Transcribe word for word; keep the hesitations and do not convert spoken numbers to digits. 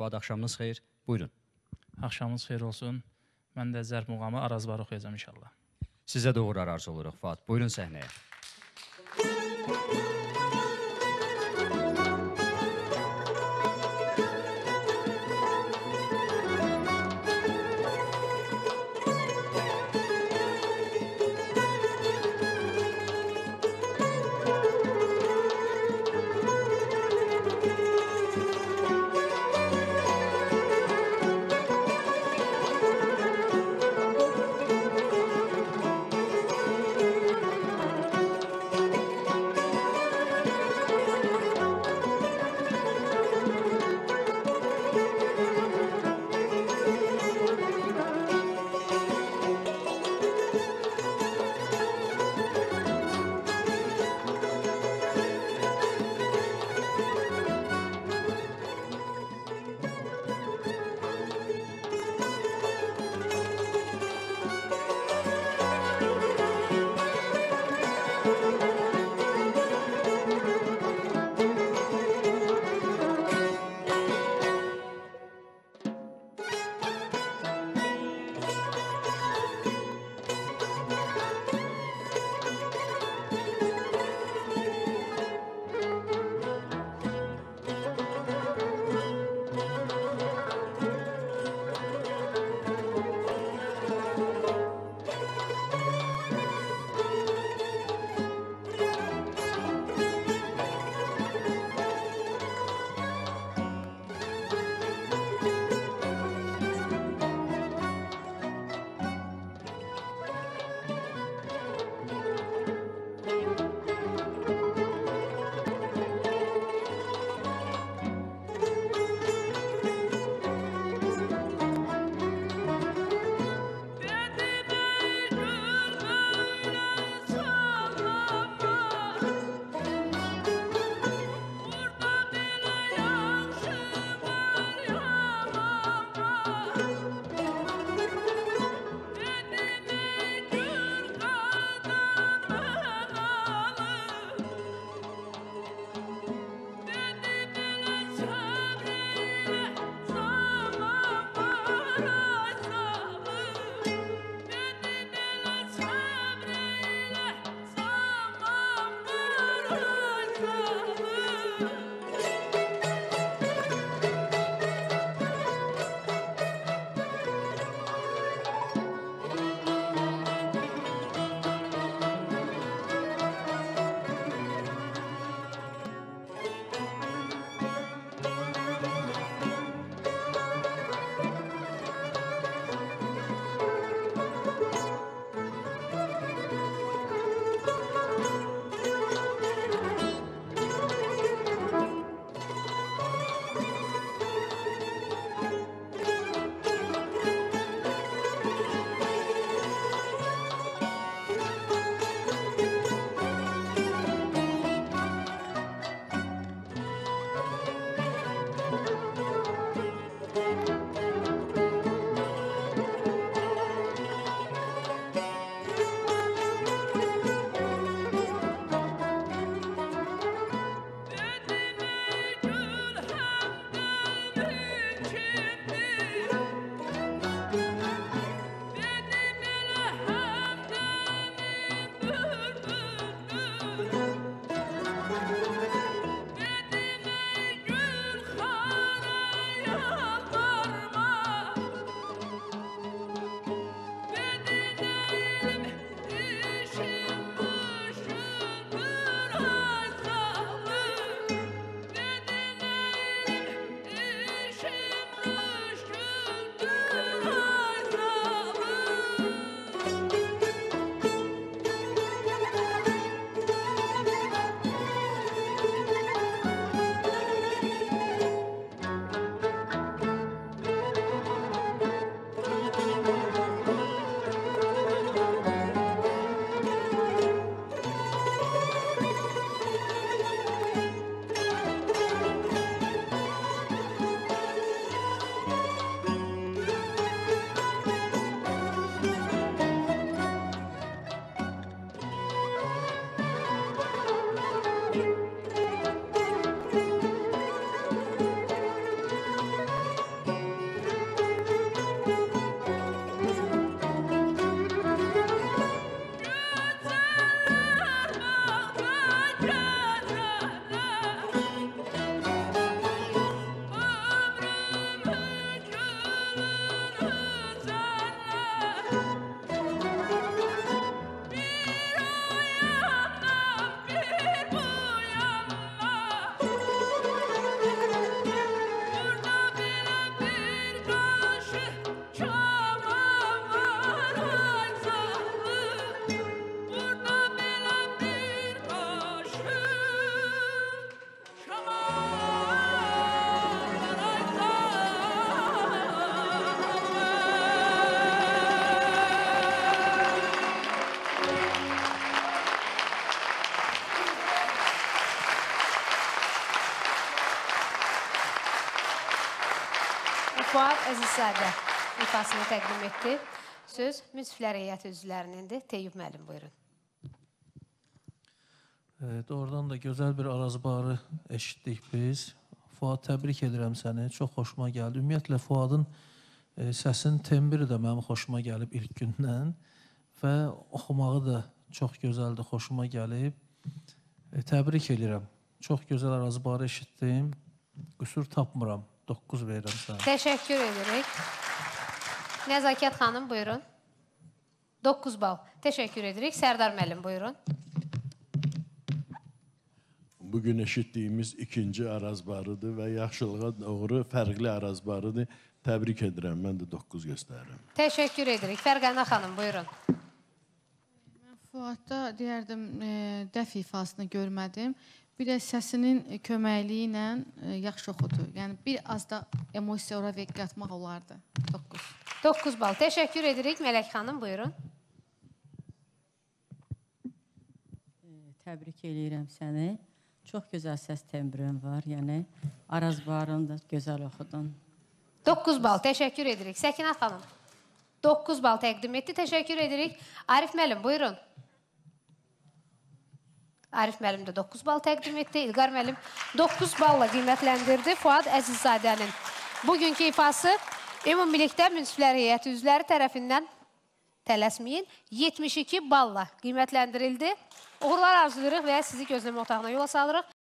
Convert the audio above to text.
Fuad, axşamınız xeyir. Buyurun. Axşamınız xeyir olsun. Mən də Zərb Muğamı Arazbarı oxuyacağım inşallah. Sizə də uğurlar arzu oluruq, Fuad. Buyurun səhnəyə. Fuad Əzizzadə ifasını təqdim etdi. Söz münsiflər heyəti üzvlərinindir. Teyub Məlim, buyurun. Evet, oradan da gözəl bir Arazbarı eşitdik biz. Fuad, təbrik edirəm səni. Çox xoşuma gəldi. Ümumiyyətlə, Fuadın e, səsinin tembri də mənim xoşuma gəlib ilk gündən və oxumağı da çox gözəldir, xoşuma gəlib. E, təbrik edirəm. Çox gözəl Arazbarı eşitdim. Qüsur tapmıram. doqquz verirəm sənə. Təşəkkür edirik. Nəzakət xanım, buyurun. doqquz bal. Təşəkkür edirik. Sərdar müəllim, buyurun. Bugün eşitdiyimiz ikinci Arazbarıdır və yaxşılığa doğru fərqli Arazbarıdır. Təbrik edirəm, mən də doqquz göstərirəm. Təşəkkür edirik. Fərqəna xanım, buyurun. Mən Fuadda deyərdim, dəf ifasını görmədim. Bir də səsinin köməkliyi ilə yaxşı oxudu. Yəni, bir az da emosiya ora vəq qatmaq olardı. doqquz. doqquz bal. Təşəkkür edirik. Mələk xanım, buyurun. Təbrik edirəm səni. Çox gözəl səs tembrin var. Yəni, Arazbarını da gözəl oxudun. doqquz bal. Təşəkkür edirik. Səkinə xanım, doqquz bal təqdim etdi. Təşəkkür edirik. Arif Melim, buyurun. Arif müəllim də doqquz bal təqdim etdi. İlgar müəllim doqquz balla qiymətləndirdi. Fuad Əzizzadənin bugünkü ifası ümumilikdə münsiflər heyəti üzvləri tərəfindən tələsməyin yetmiş iki balla qiymətləndirildi. Uğurlar arzulayırıq və sizi gözləmə otağına yola salırıq.